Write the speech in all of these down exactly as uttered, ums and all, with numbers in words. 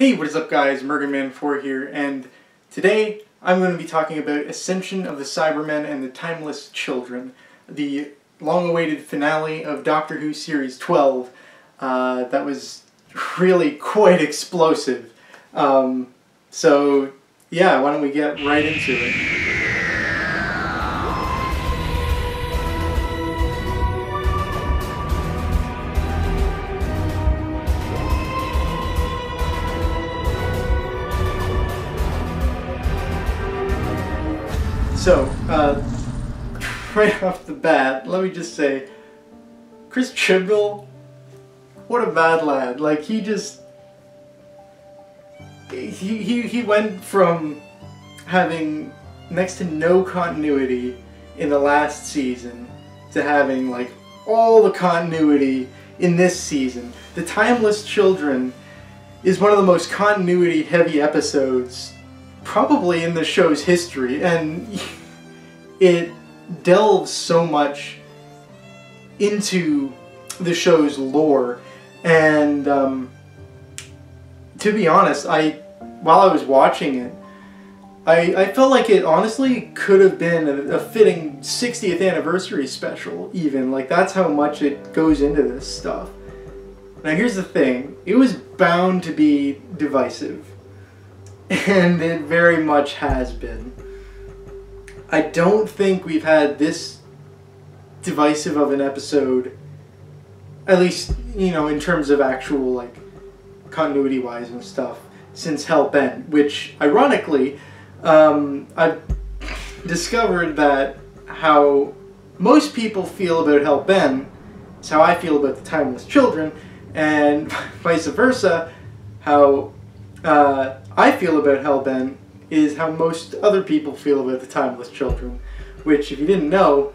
Hey, what is up guys, Merganman four here, and today I'm going to be talking about Ascension of the Cybermen and the Timeless Children, the long-awaited finale of Doctor Who Series twelve uh, that was really quite explosive. Um, so yeah, why don't we get right into it. So, uh, right off the bat, let me just say, Chris Chibnall, what a bad lad. Like, he just, he, he, he went from having next to no continuity in the last season to having, like, all the continuity in this season. The Timeless Children is one of the most continuity-heavy episodes probably in the show's history, and it delves so much into the show's lore. And um, to be honest, I while I was watching it, I, I felt like it honestly could have been a, a fitting sixtieth anniversary special even. Like, that's how much it goes into this stuff. Now here's the thing, it was bound to be divisive. And it very much has been. I don't think we've had this divisive of an episode, at least, you know, in terms of actual, like, continuity-wise and stuff, since Hell Bent, which, ironically, um, I've discovered that how most people feel about Hell Bent is how I feel about the Timeless Children, and vice versa, how uh, I feel about Hell Bent is how most other people feel about the Timeless Children, which, if you didn't know,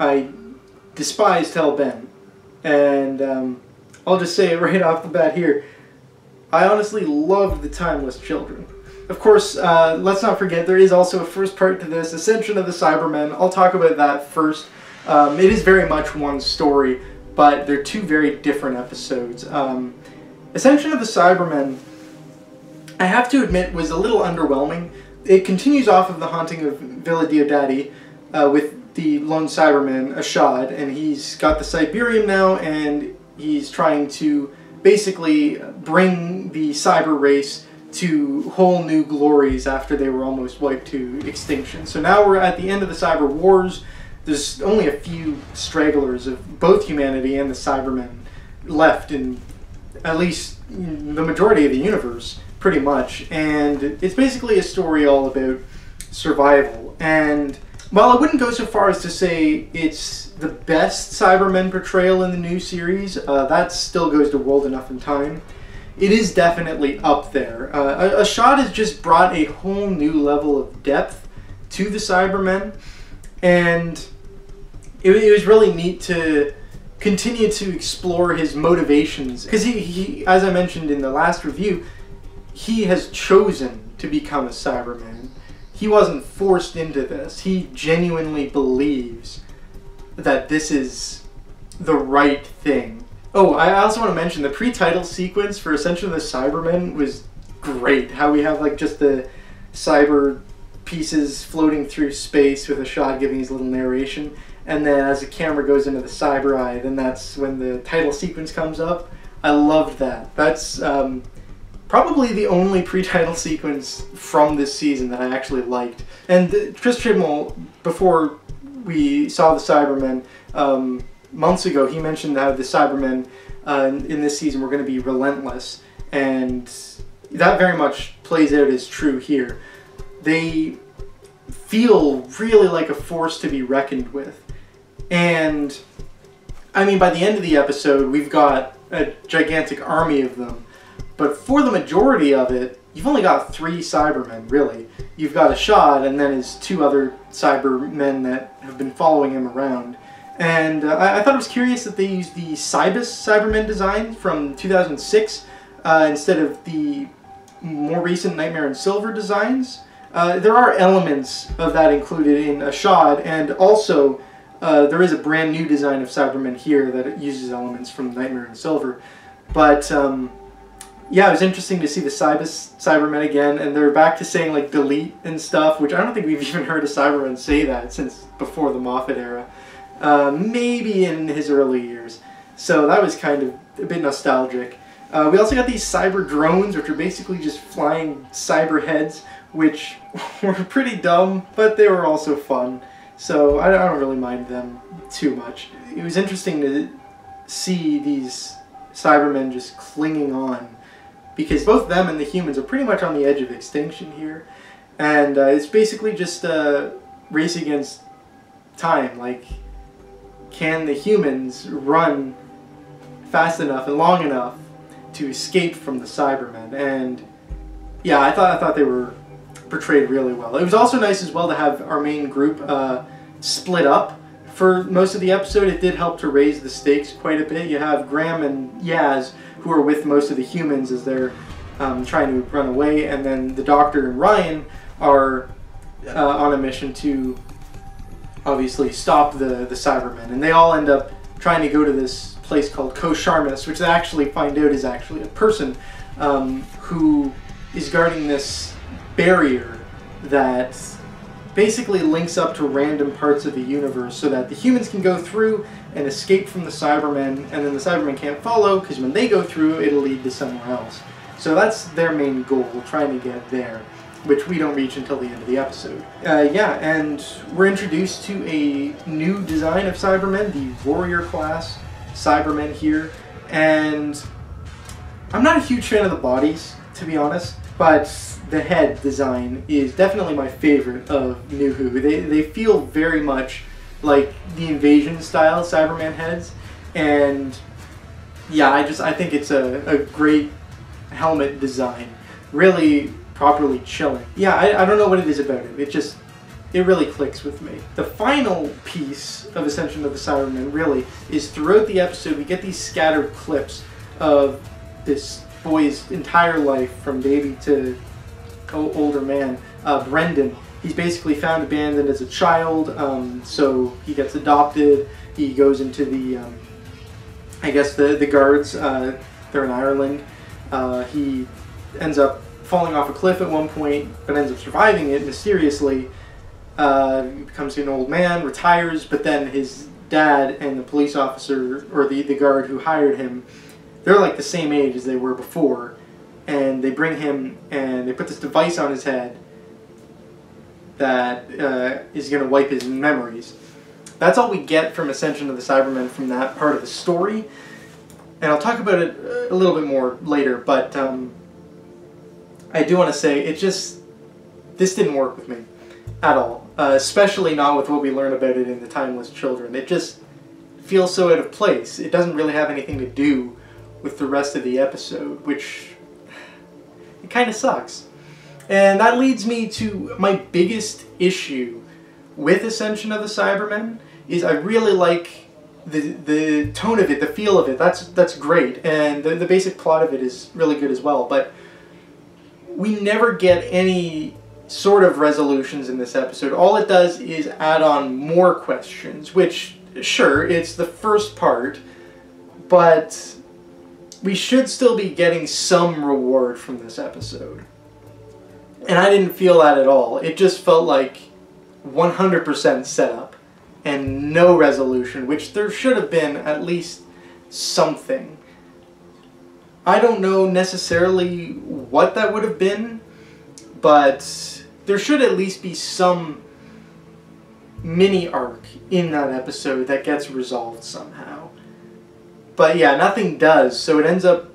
I despised Hell Bent. And um, I'll just say it right off the bat here, I honestly loved the Timeless Children. Of course, uh, let's not forget there is also a first part to this, Ascension of the Cybermen. I'll talk about that first. Um, it is very much one story, but they're two very different episodes. Um, Ascension of the Cybermen, I have to admit, was a little underwhelming. It continues off of The Haunting of Villa Diodati uh, with the lone Cyberman, Ashad, and he's got the Cyberium now, and he's trying to basically bring the cyber race to whole new glories after they were almost wiped to extinction. So now we're at the end of the Cyber Wars. There's only a few stragglers of both humanity and the Cybermen left in at least the majority of the universe, pretty much, and it's basically a story all about survival. And while I wouldn't go so far as to say it's the best Cybermen portrayal in the new series, uh, that still goes to World Enough and Time, it is definitely up there. Uh, Ashad has just brought a whole new level of depth to the Cybermen, and it, it was really neat to continue to explore his motivations, because he, he, as I mentioned in the last review, he has chosen to become a Cyberman. He wasn't forced into this. He genuinely believes that this is the right thing. Oh, I also want to mention the pre-title sequence for Ascension of the Cybermen was great. How we have, like, just the cyber pieces floating through space with Ashad giving his little narration, and then as the camera goes into the cyber eye, then that's when the title sequence comes up. I loved that. That's um, probably the only pre-title sequence from this season that I actually liked. And the, Chris Chibnall, before we saw the Cybermen um, months ago, he mentioned how the Cybermen uh, in, in this season were going to be relentless, and that very much plays out as true here. They feel really like a force to be reckoned with, and I mean, by the end of the episode, we've got a gigantic army of them. But for the majority of it, you've only got three Cybermen, really. You've got Ashad, and then his two other Cybermen that have been following him around. And uh, I, I thought it was curious that they used the Cybus Cybermen design from two thousand six uh, instead of the more recent Nightmare in Silver designs. Uh, there are elements of that included in Ashad, and also uh, there is a brand new design of Cybermen here that uses elements from Nightmare in Silver. But Um, yeah, it was interesting to see the cyber Cybermen again, and they're back to saying like delete and stuff, which I don't think we've even heard a Cyberman say that since before the Moffat era, uh, maybe in his early years. So that was kind of a bit nostalgic. Uh, we also got these cyber drones, which are basically just flying cyber heads, which were pretty dumb, but they were also fun. So I don't really mind them too much. It was interesting to see these Cybermen just clinging on, because both them and the humans are pretty much on the edge of extinction here. And uh, it's basically just a race against time. Like, can the humans run fast enough and long enough to escape from the Cybermen? And yeah, I thought I thought they were portrayed really well. It was also nice as well to have our main group uh, split up for most of the episode. It did help to raise the stakes quite a bit. You have Graham and Yaz, who are with most of the humans as they're um, trying to run away, and then the Doctor and Ryan are uh, on a mission to obviously stop the, the Cybermen, and they all end up trying to go to this place called Ko Sharmus, which they actually find out is actually a person um, who is guarding this barrier that basically links up to random parts of the universe so that the humans can go through and escape from the Cybermen, and then the Cybermen can't follow, because when they go through, it'll lead to somewhere else. So that's their main goal, trying to get there, which we don't reach until the end of the episode. Uh, yeah, and we're introduced to a new design of Cybermen, the Warrior class Cybermen here, and I'm not a huge fan of the bodies, to be honest, but the head design is definitely my favorite of New Who. They, they feel very much like the Invasion style Cyberman heads, and yeah, I just I think it's a, a great helmet design. Really properly chilling. Yeah, I, I don't know what it is about it. It just, it really clicks with me. The final piece of Ascension of the Cybermen really is throughout the episode we get these scattered clips of this boy's entire life, from baby to older man. Uh, Brendan, he's basically found abandoned as a child, um, so he gets adopted. He goes into the, um, I guess the, the guards, uh, they're in Ireland. Uh, he ends up falling off a cliff at one point, but ends up surviving it mysteriously. Uh, he becomes an old man, retires, but then his dad and the police officer, or the, the guard who hired him, they're like the same age as they were before, and they bring him and they put this device on his head that uh, is going to wipe his memories. That's all we get from Ascension of the Cybermen from that part of the story, and I'll talk about it a little bit more later, but um, I do want to say it just, this didn't work with me at all, uh, especially not with what we learn about it in the Timeless Children. It just feels so out of place. It doesn't really have anything to do with the rest of the episode, which it kind of sucks. And that leads me to my biggest issue with Ascension of the Cybermen, is I really like the the tone of it, the feel of it. That's that's great, and the, the basic plot of it is really good as well, but we never get any sort of resolutions in this episode. All it does is add on more questions, which, sure, it's the first part, but we should still be getting some reward from this episode. And I didn't feel that at all. It just felt like one hundred percent setup and no resolution, which there should have been at least something. I don't know necessarily what that would have been, but there should at least be some mini arc in that episode that gets resolved somehow. But yeah, nothing does, so it ends up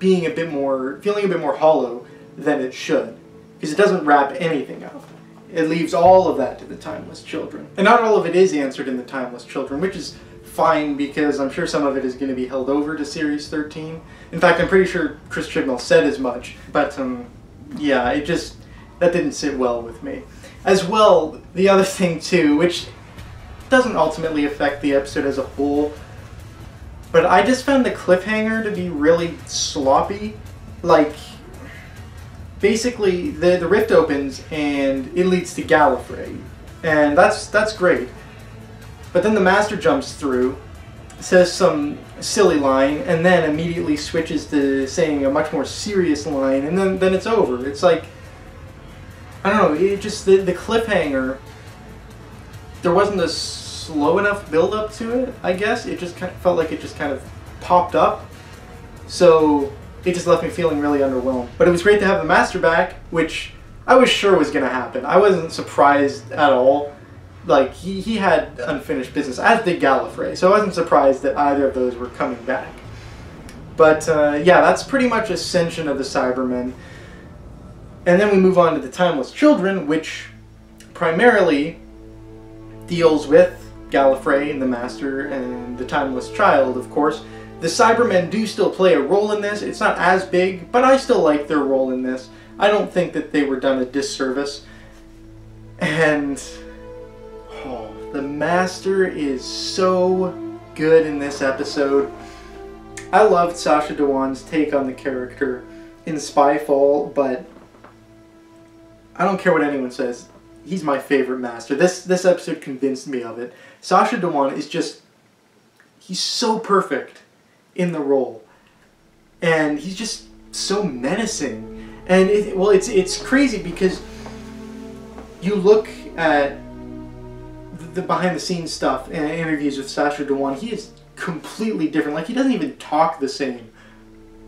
being a bit more, feeling a bit more hollow than it should, because it doesn't wrap anything up. It leaves all of that to the Timeless Children. And not all of it is answered in the Timeless Children, which is fine, because I'm sure some of it is going to be held over to Series thirteen. In fact, I'm pretty sure Chris Chibnall said as much, but um, yeah, it just, that didn't sit well with me. As well, the other thing too, which doesn't ultimately affect the episode as a whole, but I just found the cliffhanger to be really sloppy. Like, basically, the, the rift opens and it leads to Gallifrey. And that's that's great. But then the Master jumps through, says some silly line and then immediately switches to saying a much more serious line, and then, then it's over. It's like, I don't know, it just, the, the cliffhanger, there wasn't a slow enough build-up to it, I guess. It just kind of felt like it just kind of popped up. So it just left me feeling really underwhelmed. But it was great to have the Master back, which I was sure was going to happen. I wasn't surprised at all. Like, he, he had unfinished business, as did Gallifrey, so I wasn't surprised that either of those were coming back. But, uh, yeah, that's pretty much Ascension of the Cybermen. And then we move on to the Timeless Children, which primarily deals with Gallifrey and the Master and the Timeless Child, of course. The Cybermen do still play a role in this. It's not as big, but I still like their role in this. I don't think that they were done a disservice. And... oh, the Master is so good in this episode. I loved Sacha Dhawan's take on the character in Spyfall, but I don't care what anyone says. He's my favorite Master. This this episode convinced me of it. Sacha Dhawan is just, he's so perfect in the role, and he's just so menacing. And it, well, it's it's crazy because you look at the behind-the-scenes stuff and interviews with Sacha Dhawan, he is completely different. Like, he doesn't even talk the same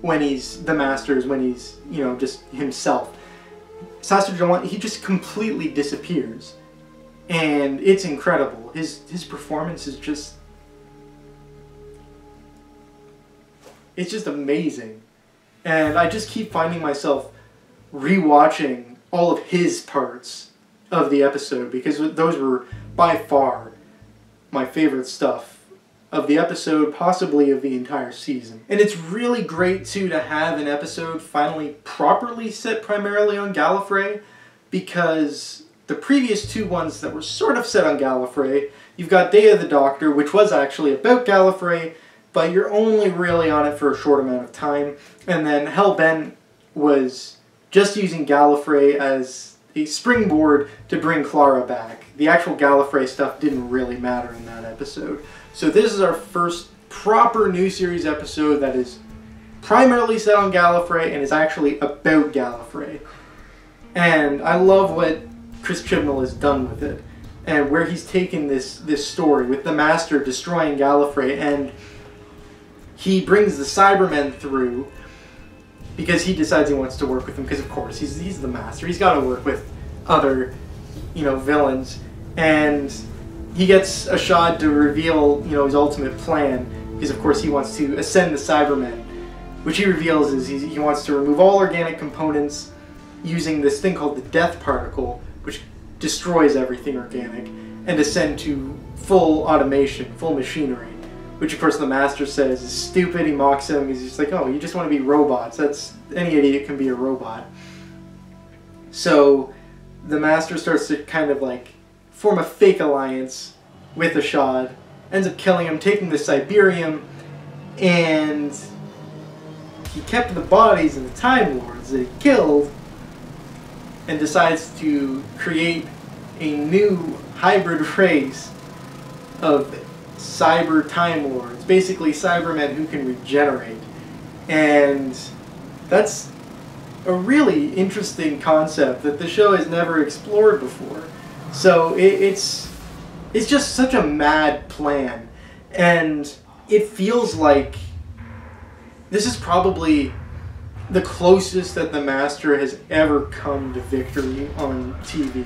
when he's the Master as when he's, you know, just himself. Sacha Dhawan, he just completely disappears, and it's incredible. His his performance is just, it's just amazing, and I just keep finding myself rewatching all of his parts of the episode because those were by far my favorite stuff of the episode, possibly of the entire season. And it's really great too to have an episode finally properly set primarily on Gallifrey, because the previous two ones that were sort of set on Gallifrey, you've got Day of the Doctor, which was actually about Gallifrey, but you're only really on it for a short amount of time, and then Hell Bent was just using Gallifrey as a springboard to bring Clara back. The actual Gallifrey stuff didn't really matter in that episode. So this is our first proper new series episode that is primarily set on Gallifrey and is actually about Gallifrey. And I love what Chris Chibnall has done with it and where he's taken this, this story with the Master destroying Gallifrey, and he brings the Cybermen through because he decides he wants to work with them, because of course, he's, he's the Master. He's got to work with other, you know, villains. And he gets Ashad to reveal, you know, his ultimate plan, because of course he wants to ascend the Cybermen, which he reveals is he, he wants to remove all organic components using this thing called the Death Particle, which destroys everything organic, and ascend to full automation, full machinery. Which, of course, the Master says is stupid. He mocks him. He's just like, oh, you just want to be robots. That's, any idiot can be a robot. So the Master starts to kind of, like, form a fake alliance with Ashad, ends up killing him, taking the Cyberium, and he kept the bodies of the Time Lords that he killed, and decides to create a new hybrid race of Cyber Time Lords, basically Cybermen who can regenerate. And that's a really interesting concept that the show has never explored before. So it, it's it's just such a mad plan, and it feels like this is probably the closest that the Master has ever come to victory on T V,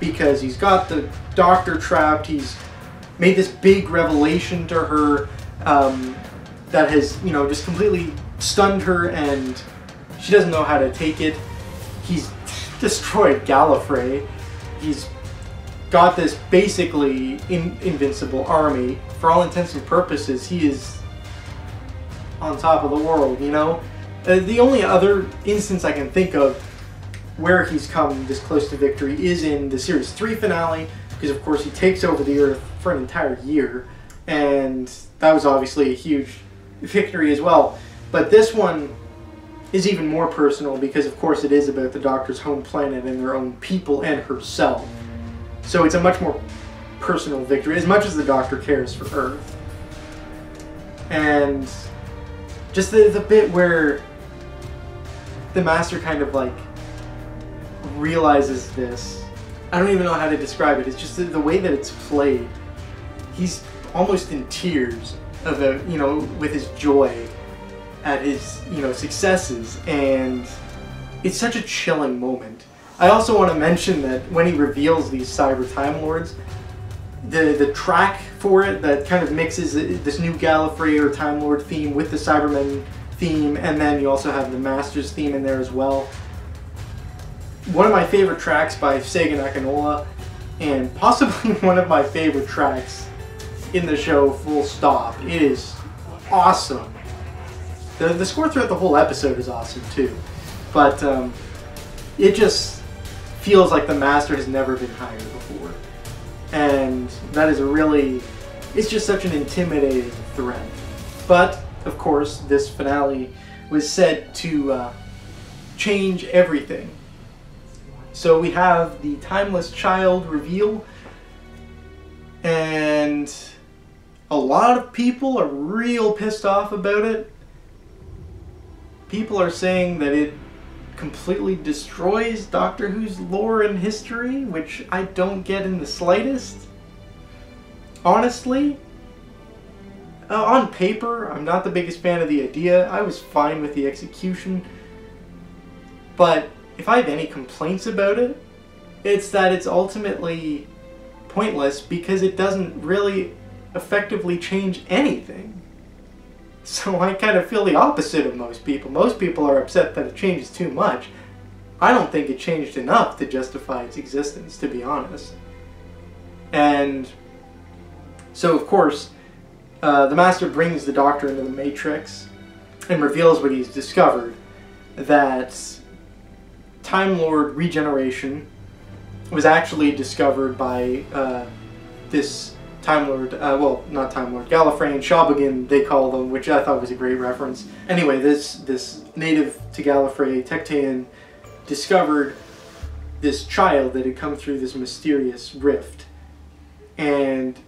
because he's got the Doctor trapped, he's made this big revelation to her um, that has, you know, just completely stunned her, and she doesn't know how to take it. He's destroyed Gallifrey. He's got this basically in invincible army. For all intents and purposes, he is on top of the world, you know? Uh, the only other instance I can think of where he's come this close to victory is in the Series three finale, because of course he takes over the Earth for an entire year, and that was obviously a huge victory as well. But this one is even more personal because of course it is about the Doctor's home planet and their own people and herself. So it's a much more personal victory, as much as the Doctor cares for Earth. And just the, the bit where the Master kind of like realizes this. I don't even know how to describe it. It's just the, the way that it's played. He's almost in tears of a, you know, with his joy at his, you know, successes, and it's such a chilling moment. I also want to mention that when he reveals these Cyber Time Lords, the, the track for it that kind of mixes this new Gallifrey or Time Lord theme with the Cybermen theme, and then you also have the Master's theme in there as well. One of my favorite tracks by Sagan Akinola, and possibly one of my favorite tracks in the show, full stop. It is awesome. The, the score throughout the whole episode is awesome too, but um, it just feels like the Master has never been higher before. And that is a really, it's just such an intimidating threat. But, of course, this finale was said to uh, change everything. So we have the Timeless Child reveal, and a lot of people are real pissed off about it. People are saying that it completely destroys Doctor Who's lore and history, which I don't get in the slightest. Honestly, uh, on paper, I'm not the biggest fan of the idea. I was fine with the execution. But if I have any complaints about it, it's that it's ultimately pointless because it doesn't really effectively change anything. So I kind of feel the opposite of most people. Most people are upset that it changes too much. I don't think it changed enough to justify its existence, to be honest. And so, of course, uh, the Master brings the Doctor into the Matrix and reveals what he's discovered, that Time Lord regeneration was actually discovered by uh, this Time Lord, uh, well, not Time Lord, Gallifrey and Shobogan, they call them, which I thought was a great reference. Anyway, this this native to Gallifrey, Tectean, discovered this child that had come through this mysterious rift and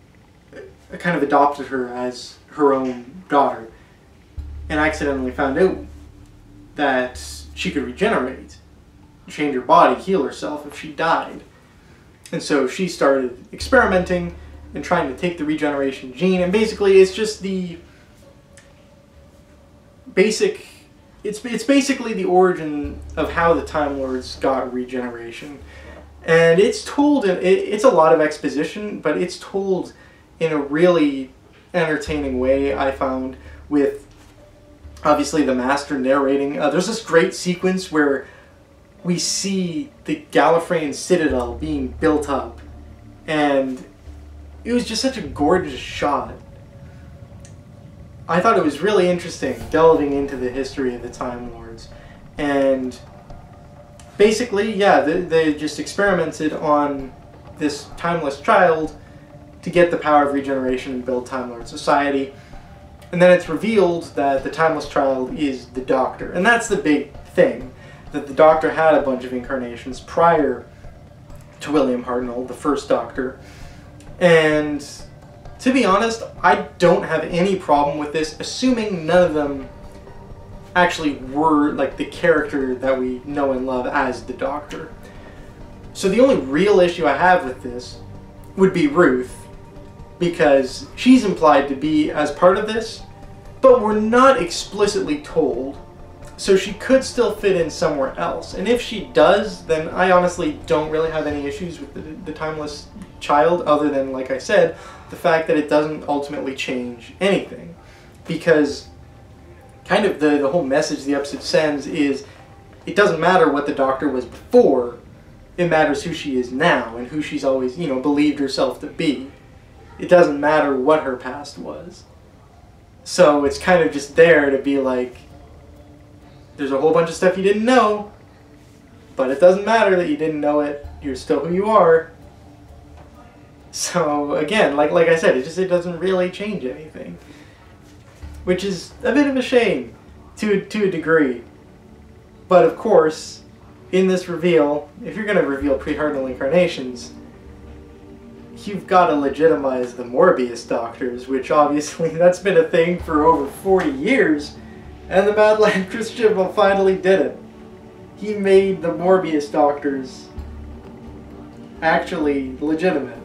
kind of adopted her as her own daughter, and accidentally found out that she could regenerate, change her body, heal herself if she died. And so she started experimenting and trying to take the regeneration gene, and basically it's just the basic, it's, it's basically the origin of how the Time Lords got regeneration. And it's told, in, it, it's a lot of exposition, but it's told in a really entertaining way, I found, with obviously the Master narrating. Uh, there's this great sequence where we see the Gallifreyan Citadel being built up, and it was just such a gorgeous shot. I thought it was really interesting, delving into the history of the Time Lords. And basically, yeah, they, they just experimented on this timeless child to get the power of regeneration and build Time Lord society. And then it's revealed that the timeless child is the Doctor. And that's the big thing, that the Doctor had a bunch of incarnations prior to William Hartnell, the first Doctor. And to be honest, I don't have any problem with this, assuming none of them actually were like the character that we know and love as the Doctor. So the only real issue I have with this would be Ruth, because she's implied to be as part of this, but we're not explicitly told, so she could still fit in somewhere else. And if she does, then I honestly don't really have any issues with the, the Timeless Child, other than, like I said, the fact that it doesn't ultimately change anything. Because kind of the, the whole message the episode sends is, it doesn't matter what the Doctor was before, it matters who she is now and who she's always, you know, believed herself to be. It doesn't matter what her past was. So it's kind of just there to be like, there's a whole bunch of stuff you didn't know, but it doesn't matter that you didn't know it, you're still who you are. So again, like like I said, it just it doesn't really change anything, which is a bit of a shame to to a degree. But of course, in this reveal, if you're going to reveal pre-Hartnell incarnations, you've got to legitimize the Morbius Doctors, which obviously that's been a thing for over forty years, and the Mad Lad Chris Chibnall finally did it. He made the Morbius Doctors actually legitimate.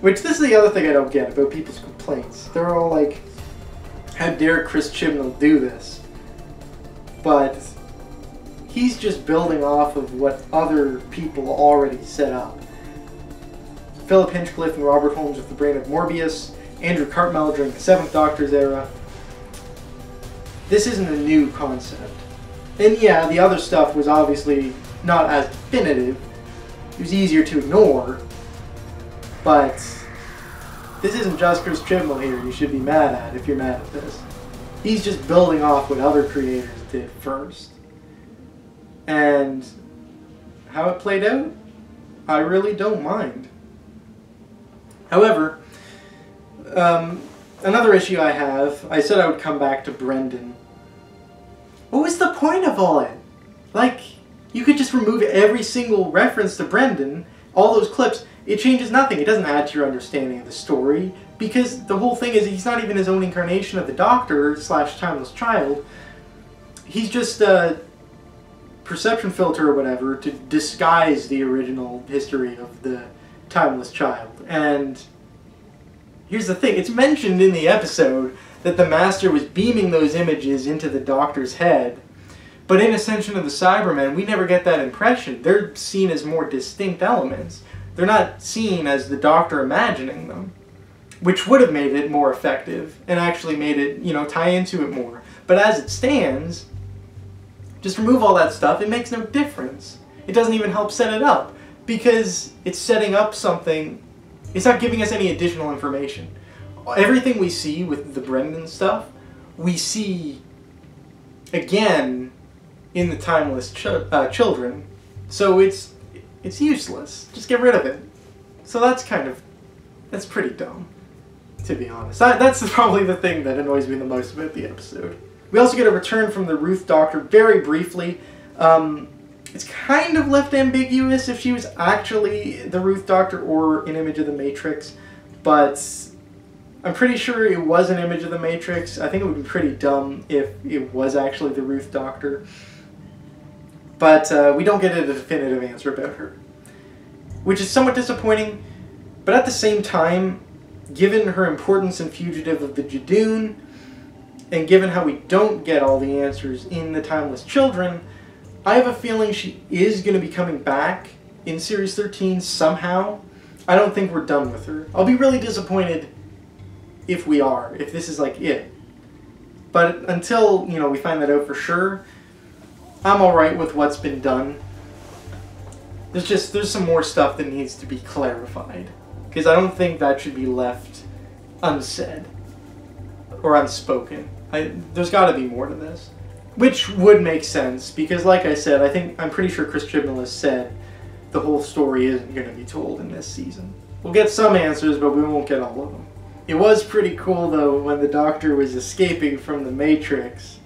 Which, this is the other thing I don't get about people's complaints. They're all like, how dare Chris Chibnall do this? But he's just building off of what other people already set up. Philip Hinchcliffe and Robert Holmes with the brain of Morbius, Andrew Cartmell during the Seventh Doctor's era. This isn't a new concept. And yeah, the other stuff was obviously not as definitive. It was easier to ignore. But this isn't just Chris Chibnall here you should be mad at if you're mad at this. He's just building off what other creators did first. And how it played out, I really don't mind. However, um, another issue I have, I said I would come back to Brendan. What was the point of all it? Like, you could just remove every single reference to Brendan, all those clips, it changes nothing. It doesn't add to your understanding of the story, because the whole thing is he's not even his own incarnation of the Doctor slash Timeless Child. He's just a perception filter or whatever to disguise the original history of the Timeless Child. And here's the thing, it's mentioned in the episode that the Master was beaming those images into the Doctor's head, but in Ascension of the Cybermen, we never get that impression. They're seen as more distinct elements. They're not seen as the Doctor imagining them, which would have made it more effective and actually made it, you know, tie into it more. But as it stands, just remove all that stuff, it makes no difference. It doesn't even help set it up, because it's setting up something, it's not giving us any additional information. Everything we see with the Brendan stuff, we see again in the Timeless ch uh, Children, so it's It's useless. Just get rid of it. So that's kind of... That's pretty dumb, to be honest. I, that's probably the thing that annoys me the most about the episode. We also get a return from the Ruth Doctor very briefly. Um, it's kind of left ambiguous if she was actually the Ruth Doctor or an image of the Matrix, but I'm pretty sure it was an image of the Matrix. I think it would be pretty dumb if it was actually the Ruth Doctor. But uh, we don't get a definitive answer about her, which is somewhat disappointing, but at the same time, given her importance in Fugitive of the Judoon, and given how we don't get all the answers in the Timeless Children, I have a feeling she is going to be coming back in Series thirteen somehow. I don't think we're done with her. I'll be really disappointed if we are, if this is like it. But until, you know, we find that out for sure, I'm alright with what's been done. There's just, there's some more stuff that needs to be clarified, because I don't think that should be left unsaid or unspoken. I, there's got to be more to this, which would make sense, because like I said, I think, I'm pretty sure Chris Chibnall has said the whole story isn't going to be told in this season. We'll get some answers, but we won't get all of them. It was pretty cool though when the Doctor was escaping from the Matrix.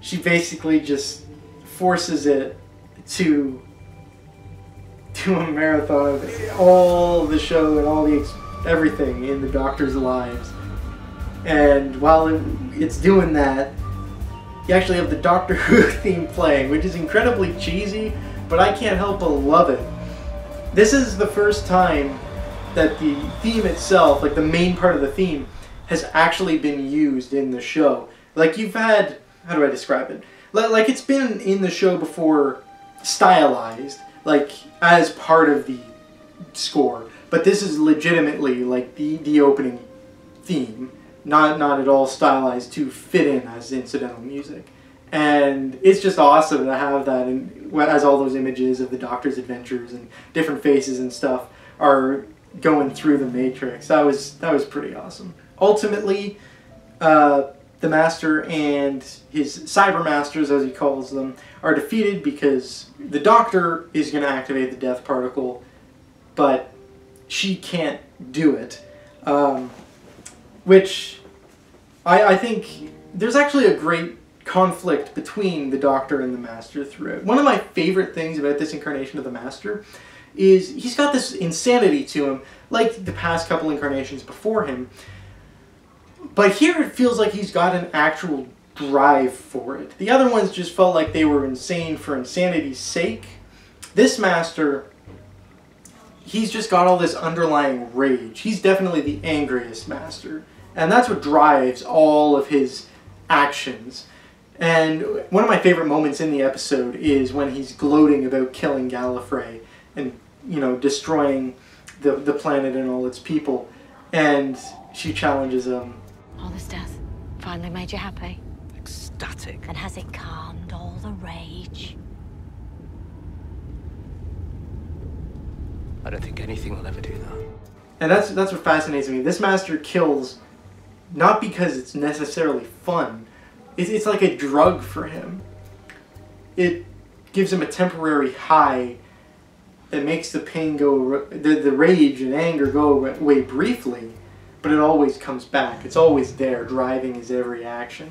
She basically just forces it to do a marathon of all the show and all the ex everything in the Doctor's lives. And while it, it's doing that, you actually have the Doctor Who theme playing, which is incredibly cheesy, but I can't help but love it. This is the first time that the theme itself, like the main part of the theme, has actually been used in the show. Like you've had... How do I describe it? Like, it's been in the show before, stylized, like, as part of the score. But this is legitimately, like, the, the opening theme. Not, not at all stylized to fit in as incidental music. And it's just awesome to have that, in, as all those images of the Doctor's adventures and different faces and stuff are going through the Matrix. That was, that was pretty awesome. Ultimately, uh... the Master and his Cybermasters, as he calls them, are defeated because the Doctor is going to activate the Death Particle, but she can't do it. Um, which, I, I think, there's actually a great conflict between the Doctor and the Master throughout. One of my favorite things about this incarnation of the Master is he's got this insanity to him, like the past couple incarnations before him. But here it feels like he's got an actual drive for it. The other ones just felt like they were insane for insanity's sake. This Master, he's just got all this underlying rage. He's definitely the angriest Master. And that's what drives all of his actions. And one of my favorite moments in the episode is when he's gloating about killing Gallifrey and, you know, destroying the, the planet and all its people. And she challenges him. All this death finally made you happy? Ecstatic. And has it calmed all the rage? I don't think anything will ever do that. And that's, that's what fascinates me. This Master kills not because it's necessarily fun. It's, it's like a drug for him. It gives him a temporary high that makes the pain go, the, the rage and anger go away briefly, but it always comes back. It's always there, driving his every action.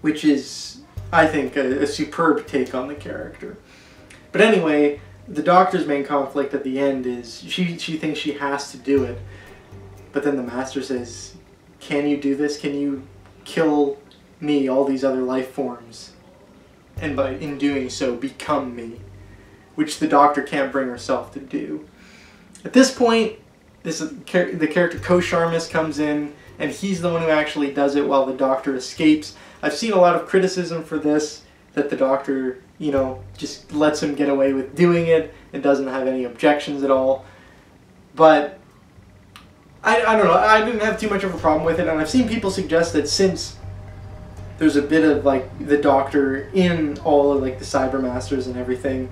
Which is, I think, a, a superb take on the character. But anyway, the Doctor's main conflict at the end is she, she thinks she has to do it, but then the Master says, can you do this? Can you kill me, all these other life forms, and by in doing so become me? Which the Doctor can't bring herself to do. At this point, this the character Ko Sharmus comes in, and he's the one who actually does it while the Doctor escapes. I've seen a lot of criticism for this, that the Doctor, you know, just lets him get away with doing it and doesn't have any objections at all. But I, I don't know, I didn't have too much of a problem with it, and I've seen people suggest that since there's a bit of like the Doctor in all of like the Cybermasters and everything,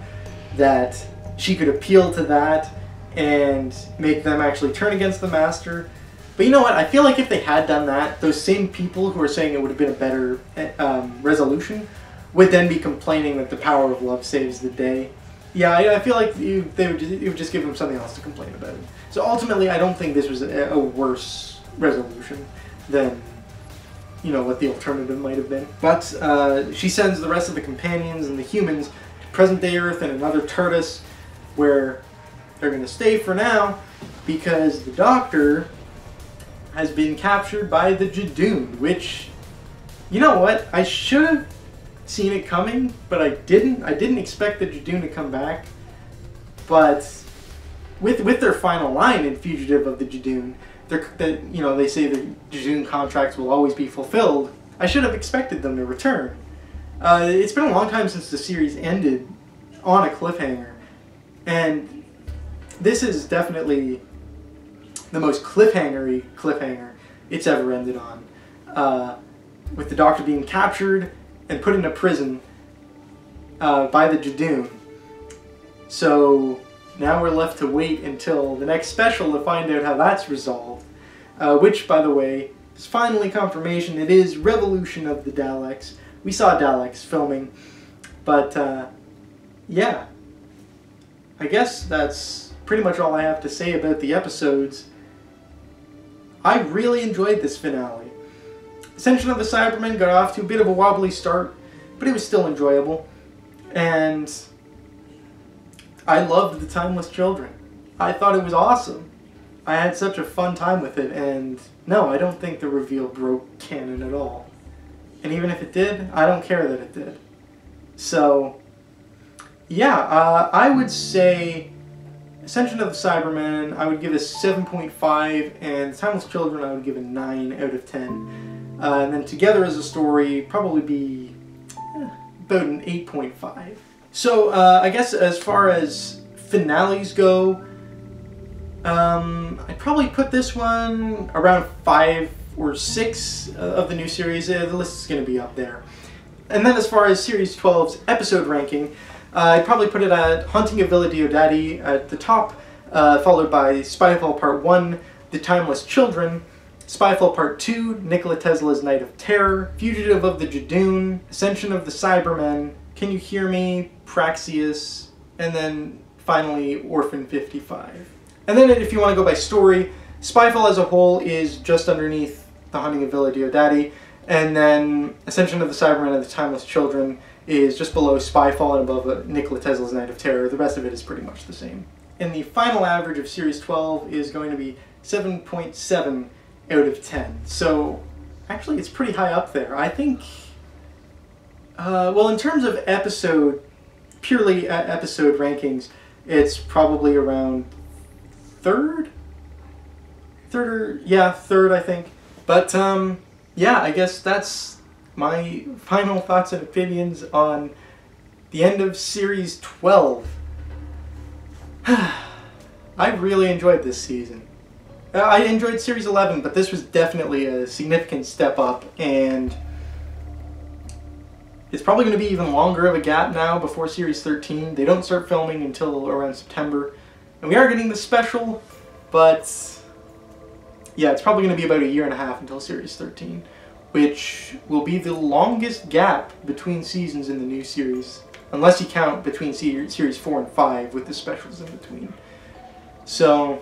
that she could appeal to that and make them actually turn against the Master. But you know what, I feel like if they had done that, those same people who are saying it would have been a better um, resolution would then be complaining that the power of love saves the day. Yeah, I, I feel like you, they would just, it would just give them something else to complain about. So ultimately, I don't think this was a, a worse resolution than, you know, what the alternative might have been. But uh, she sends the rest of the companions and the humans to present-day Earth and another Turtis, where they're going to stay for now because the Doctor has been captured by the Judoon, which, you know what, I should have seen it coming, but I didn't. I didn't expect the Judoon to come back, but with with their final line in Fugitive of the Judoon, they're, they, you know, they say the Judoon contracts will always be fulfilled. I should have expected them to return. Uh, it's been a long time since the series ended on a cliffhanger, and this is definitely the most cliffhangery cliffhanger it's ever ended on, uh, with the Doctor being captured and put into prison uh, by the Judoon. So now we're left to wait until the next special to find out how that's resolved, uh, which, by the way, is finally confirmation. It is Revolution of the Daleks. We saw Daleks filming, but uh, yeah, I guess that's pretty much all I have to say about the episodes. I really enjoyed this finale. Ascension of the Cybermen got off to a bit of a wobbly start, but it was still enjoyable. And I loved the Timeless Children. I thought it was awesome. I had such a fun time with it, and no, I don't think the reveal broke canon at all. And even if it did, I don't care that it did. So, yeah, uh, I would say Ascension of the Cybermen, I would give a seven point five, and Timeless Children, I would give a nine out of ten. Uh, and then together as a story, probably be eh, about an eight point five. So, uh, I guess as far as finales go, um, I'd probably put this one around five or six of the new series. Uh, the list is going to be up there. And then as far as Series twelve's episode ranking, Uh, I'd probably put it at Haunting of Villa Diodati at the top, uh, followed by Spyfall Part one, The Timeless Children, Spyfall Part two, Nikola Tesla's Night of Terror, Fugitive of the Judoon, Ascension of the Cybermen, Can You Hear Me, Praxius, and then finally Orphan fifty-five. And then if you want to go by story, Spyfall as a whole is just underneath The Haunting of Villa Diodati, and then Ascension of the Cybermen and The Timeless Children is just below Spyfall and above Nikola Tesla's Night of Terror. The rest of it is pretty much the same. And the final average of Series twelve is going to be seven point seven out of ten. So actually it's pretty high up there. I think, uh, well, in terms of episode, purely uh, episode rankings, it's probably around third? Third or, yeah, third I think. But um, yeah, I guess that's my final thoughts and opinions on the end of Series twelve. I really enjoyed this season. I enjoyed Series eleven, but this was definitely a significant step up, and it's probably going to be even longer of a gap now before Series thirteen. They don't start filming until around September, and we are getting the special, but yeah, it's probably going to be about a year and a half until Series thirteen. Which will be the longest gap between seasons in the new series, unless you count between series four and five with the specials in between. So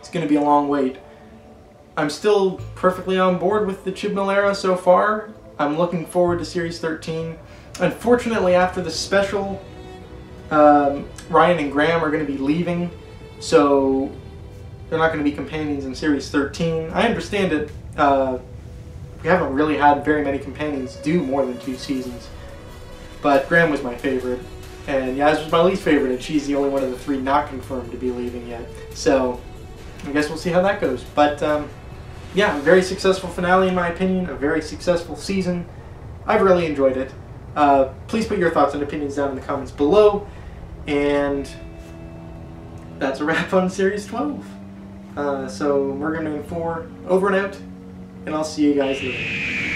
it's going to be a long wait. I'm still perfectly on board with the Chibnall era so far. I'm looking forward to Series thirteen. Unfortunately, after the special, um, Ryan and Graham are going to be leaving, so they're not going to be companions in Series thirteen. I understand it. Uh, We haven't really had very many companions do more than two seasons. But Graham was my favorite, and Yaz was my least favorite, and she's the only one of the three not confirmed to be leaving yet. So I guess we'll see how that goes. But um, yeah, a very successful finale in my opinion, a very successful season. I've really enjoyed it. Uh, please put your thoughts and opinions down in the comments below. And that's a wrap on Series twelve. Uh, so Merganman four, over and out. And I'll see you guys later.